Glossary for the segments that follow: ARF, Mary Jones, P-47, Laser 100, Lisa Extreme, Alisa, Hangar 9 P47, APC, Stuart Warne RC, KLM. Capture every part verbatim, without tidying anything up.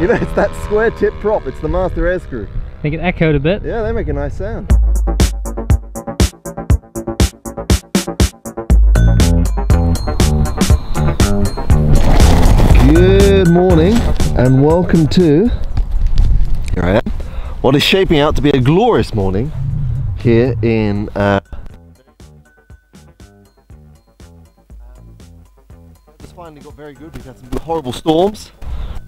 You know, it's that square tip prop. It's the master air screw. I think it echoed a bit. Yeah, they make a nice sound. Good morning and welcome to, here I am, what is shaping out to be a glorious morning here in uh, it's finally got very good. We've had some horrible storms.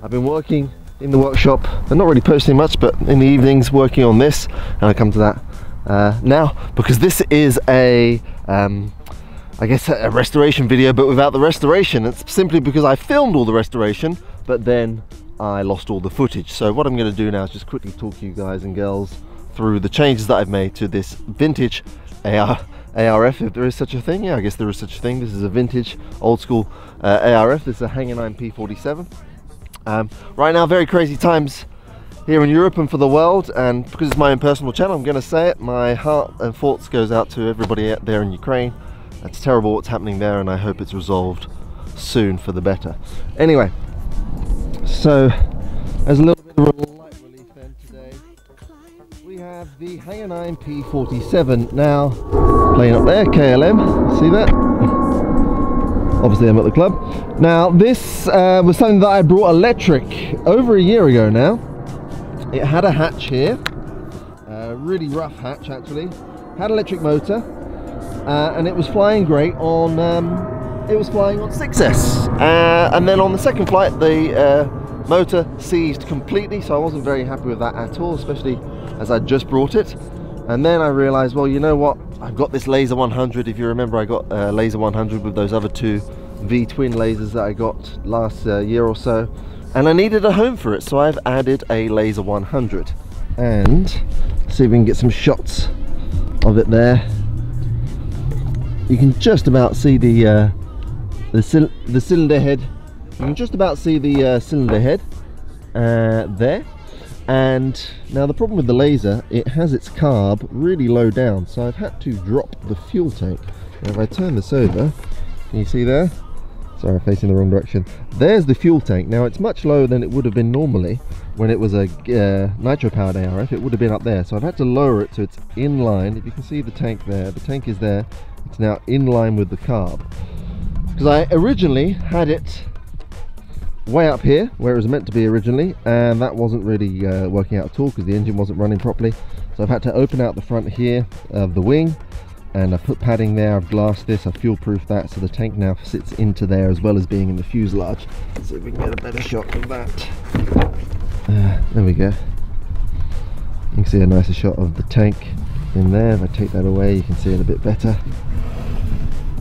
I've been working in the workshop and not really posting much, but in the evenings working on this, and I come to that uh, now because this is a um, I guess a restoration video, but without the restoration. It's simply because I filmed all the restoration, but then I lost all the footage. So what I'm going to do now is just quickly talk you guys and girls through the changes that I've made to this vintage A R, A R F, if there is such a thing. Yeah, I guess there is such a thing. This is a vintage, old school uh, A R F. This is a Hangar nine P forty-seven. Um, right now, very crazy times here in Europe and for the world, and because it's my own personal channel, I'm going to say it. My heart and thoughts goes out to everybody out there in Ukraine. It's terrible what's happening there, and I hope it's resolved soon for the better. Anyway, so as a little bit of a light relief then today, we have the Hangar nine P forty-seven now playing up there, K L M, see that? Obviously I'm at the club. Now this uh, was something that I brought electric over a year ago now. It had a hatch here, a really rough hatch actually, had an electric motor, Uh, and it was flying great on, um, it was flying on six S. Uh, and then on the second flight, the uh, motor seized completely, so I wasn't very happy with that at all, especially as I just brought it. And then I realized, well, you know what? I've got this Laser one hundred. If you remember, I got uh, Laser one hundred with those other two V-twin lasers that I got last uh, year or so. And I needed a home for it, so I've added a Laser one hundred. And see if we can get some shots of it there. You can just about see the uh, the, cyl the cylinder head. You can just about see the uh, cylinder head uh, there. And now the problem with the laser, it has its carb really low down, so I've had to drop the fuel tank. Now if I turn this over, can you see there? Sorry, I'm facing the wrong direction. There's the fuel tank. Now it's much lower than it would have been normally when it was a uh, nitro-powered A R F. It would have been up there, so I've had to lower it so it's in line. If you can see the tank there, the tank is there. It's now in line with the carb, because I originally had it way up here where it was meant to be originally, and that wasn't really uh, working out at all because the engine wasn't running properly. So I've had to open out the front here of the wing, and I put padding there. I've glassed this, I've fuel proofed that, so the tank now sits into there as well as being in the fuselage. Let's see if we can get a better shot of that. Uh, there we go. You can see a nicer shot of the tank in there. If I take that away, you can see it a bit better.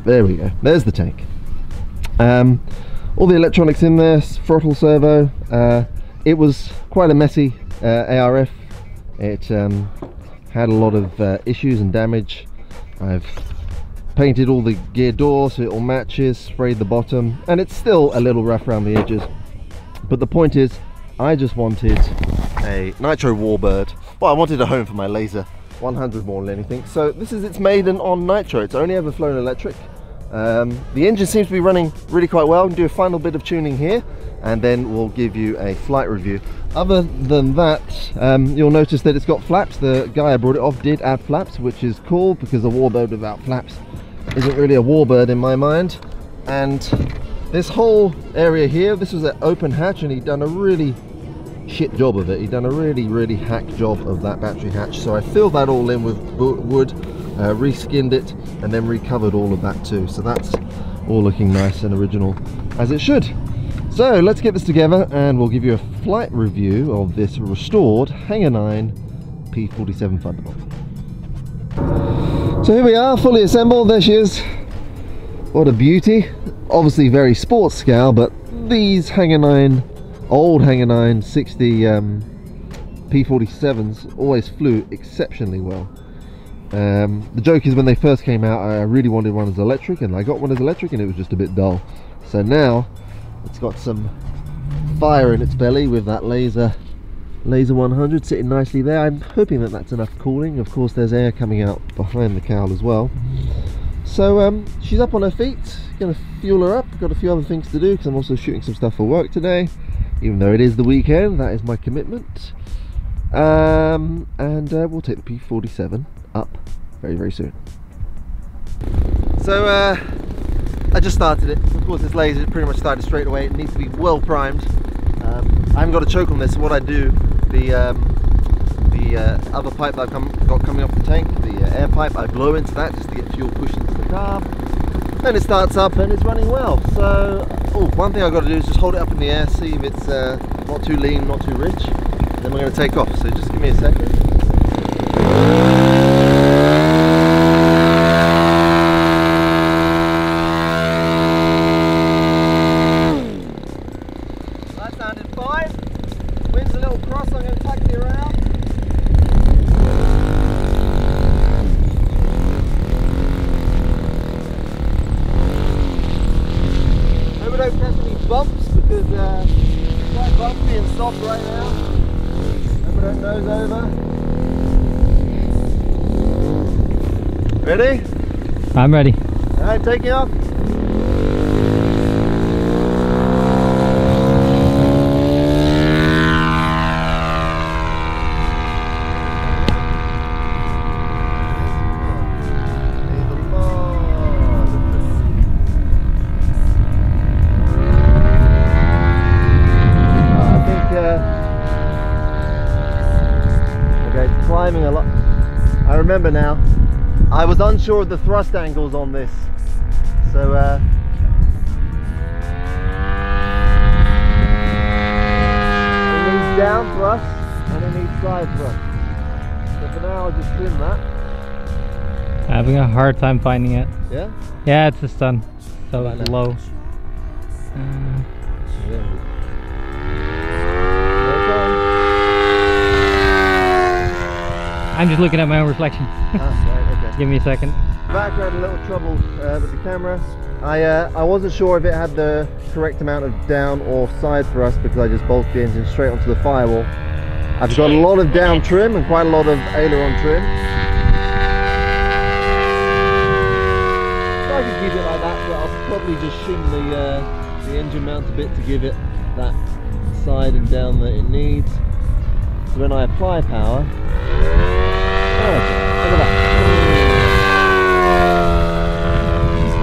There we go, there's the tank. Um, all the electronics in there, throttle, servo. Uh, it was quite a messy uh, A R F. It um, had a lot of uh, issues and damage. I've painted all the gear door so it all matches, sprayed the bottom, and it's still a little rough around the edges. But the point is, I just wanted a nitro warbird. Well, I wanted a home for my Laser one hundred more than anything. So this is its maiden on nitro. It's only ever flown electric. Um, the engine seems to be running really quite well. We'll do a final bit of tuning here, and then we'll give you a flight review. Other than that, um, you'll notice that it's got flaps. The guy I brought it off did add flaps, which is cool, because a warbird without flaps isn't really a warbird in my mind. And this whole area here, this was an open hatch, and he'd done a really shit job of it. He'd done a really really hack job of that battery hatch, so I filled that all in with wood, uh, reskinned it, and then recovered all of that too, so that's all looking nice and original as it should. So let's get this together and we'll give you a flight review of this restored Hangar nine P forty-seven Thunderbolt. So here we are, fully assembled. There she is. What a beauty. Obviously very sports scale, but these Hangar nine, old Hangar nine sixty um, P forty-sevens always flew exceptionally well. Um, the joke is when they first came out, I really wanted one as electric, and I got one as electric, and it was just a bit dull. So now it's got some fire in its belly with that laser laser one hundred sitting nicely there. I'm hoping that that's enough cooling. Of course there's air coming out behind the cowl as well. So um, she's up on her feet, gonna fuel her up. Got a few other things to do because I'm also shooting some stuff for work today. even though it is the weekend. That is my commitment. Um, and uh, we'll take the P forty-seven up very, very soon. So uh, I just started it. Of course, this laser pretty much started straight away. It needs to be well primed. Um, I haven't got a choke on this. So what I do, the um, the uh, other pipe that I've come, got coming off the tank, the uh, air pipe, I blow into that just to get fuel pushed into the carb. Then it starts up and it's running well. So oh, one thing I've got to do is just hold it up in the air, see if it's uh, not too lean, not too rich. Then we're going to take off. So just give me a second. Ready? I'm ready. Alright, taking off. Uh, I think, uh, okay, it's climbing a lot. I remember now. I was unsure of the thrust angles on this, so uh, it needs down thrust and it needs side thrust. So for now I'll just trim that. Having a hard time finding it. Yeah? Yeah, it's just done. So right low. Uh, yeah. I'm just looking at my own reflection. Ah, right, okay. Give me a second. Back, I had a little trouble uh, with the camera. I uh, I wasn't sure if it had the correct amount of down or side thrust because I just bolted the engine straight onto the firewall. I've got a lot of down trim and quite a lot of aileron trim. So I could keep it like that, but I'll probably just shim the uh, the engine mount a bit to give it that side and down that it needs. So when I apply power. Oh, look at that.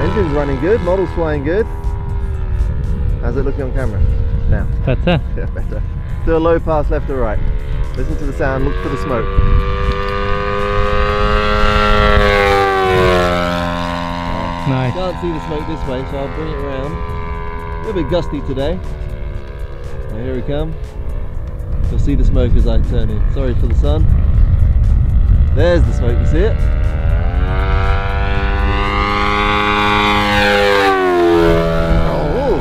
Engine's running good, model's flying good. How's it looking on camera? Now. Better. Yeah, better. Do a low pass left or right. Listen to the sound, look for the smoke. Nice. You can't see the smoke this way, so I'll bring it around. A little bit gusty today. Now here we come. You'll see the smoke as I turn in. Sorry for the sun. There's the smoke, you see it? Oh,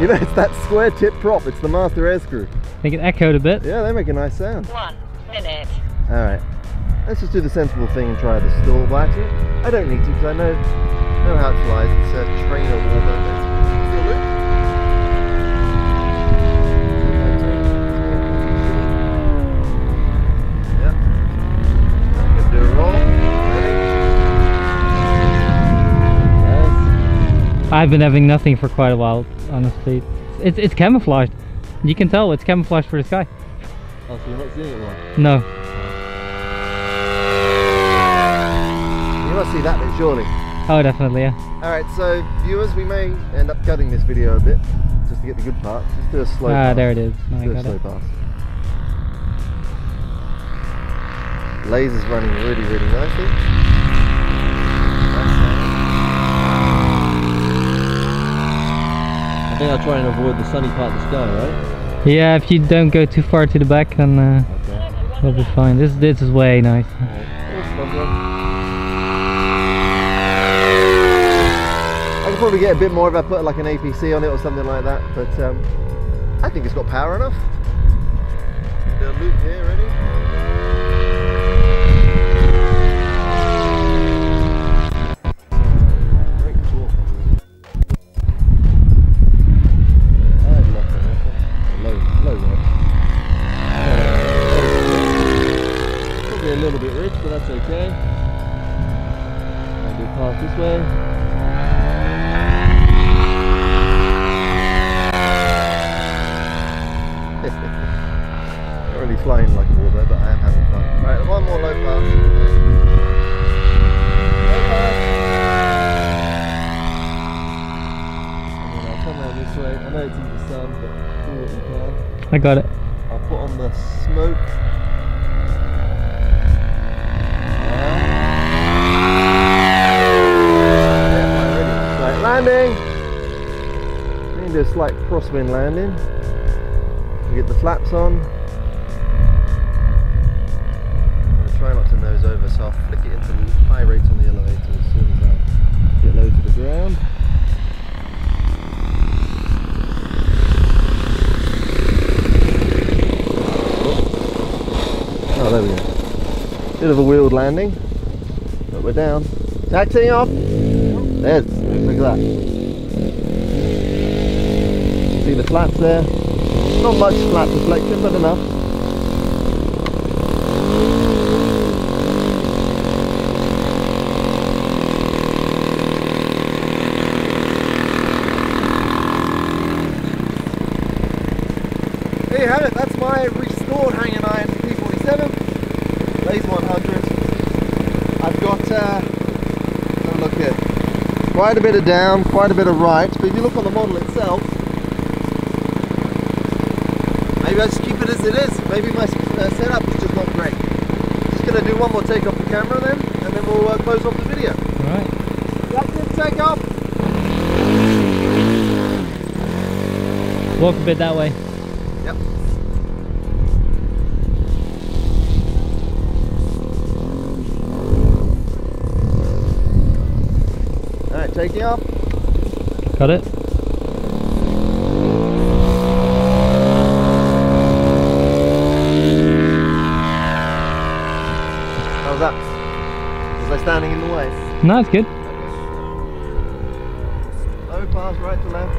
you know, it's that square tip prop, it's the master air screw. I think it echoed a bit. Yeah, they make a nice sound. One minute. Alright, let's just do the sensible thing and try the stall. Well, actually, I don't need to because I know, know how it flies. It's a trainer warmer. I've been having nothing for quite a while, honestly. It's, it's camouflaged. You can tell it's camouflaged for the sky. Oh, so you're not seeing it right? No. You must see that bit, surely. Oh, definitely, yeah. Alright, so viewers, we may end up cutting this video a bit, just to get the good parts. Just do a slow ah, pass. Ah, there it is. No, do I a slow it. pass. Laser's running really, really nicely. I think I'll try and avoid the sunny part of the sky, right? Yeah, if you don't go too far to the back, then uh, okay. We'll be fine. This, this is way nice. I could probably get a bit more if I put like an A P C on it or something like that, but um, I think it's got power enough. The loop here, ready? um, but do what you can. I got it. I'll put on the smoke. Right, landing. We need a slight crosswind landing. We get the flaps on. I try not to nose over, so I'll flick it into high rates on the elevator as soon as I get low to the ground. Oh, there we go. Bit of a wheeled landing, but we're down. Taxiing off! There's, look at that. You see the flaps there? Not much flap deflection, but enough. There you have it, that's my restored Hangar nine P forty-seven, Laser one hundred. I've got, uh, have a look here, quite a bit of down, quite a bit of right, but if you look on the model itself, maybe I just keep it as it is, maybe my uh, setup is just not great. Just going to do one more take off the camera then, and then we'll uh, close off the video. Alright. That's it, take off! Walk a bit that way. Yep. Alright, taking off. Got it. How's that? Was I standing in the way? No, it's good. Low pass, right to left.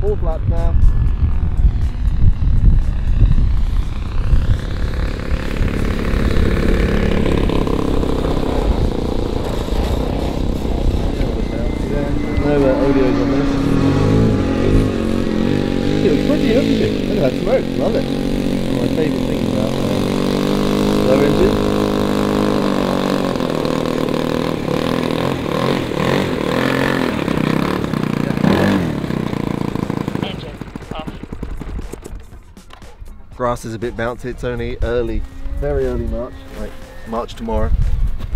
Four flaps now. No uh, audio's on this. It's pretty, isn't it? Look at that smoke, love it. One of my favourite things about uh, low engine. Grass is a bit bouncy, it's only early, very early March, like March tomorrow.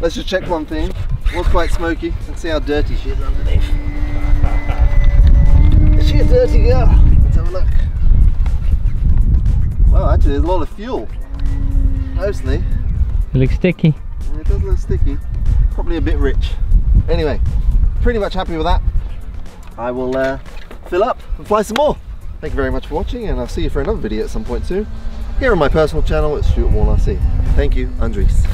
Let's just check one thing, it was quite smoky, and see how dirty she is underneath. Is she a dirty girl? Let's have a look. Wow, actually there's a lot of fuel, mostly. It looks sticky. It does look sticky, probably a bit rich. Anyway, pretty much happy with that. I will uh, fill up and fly some more. Thank you very much for watching, and I'll see you for another video at some point soon. Here on my personal channel, it's Stuart Warne R C. Thank you, Andres.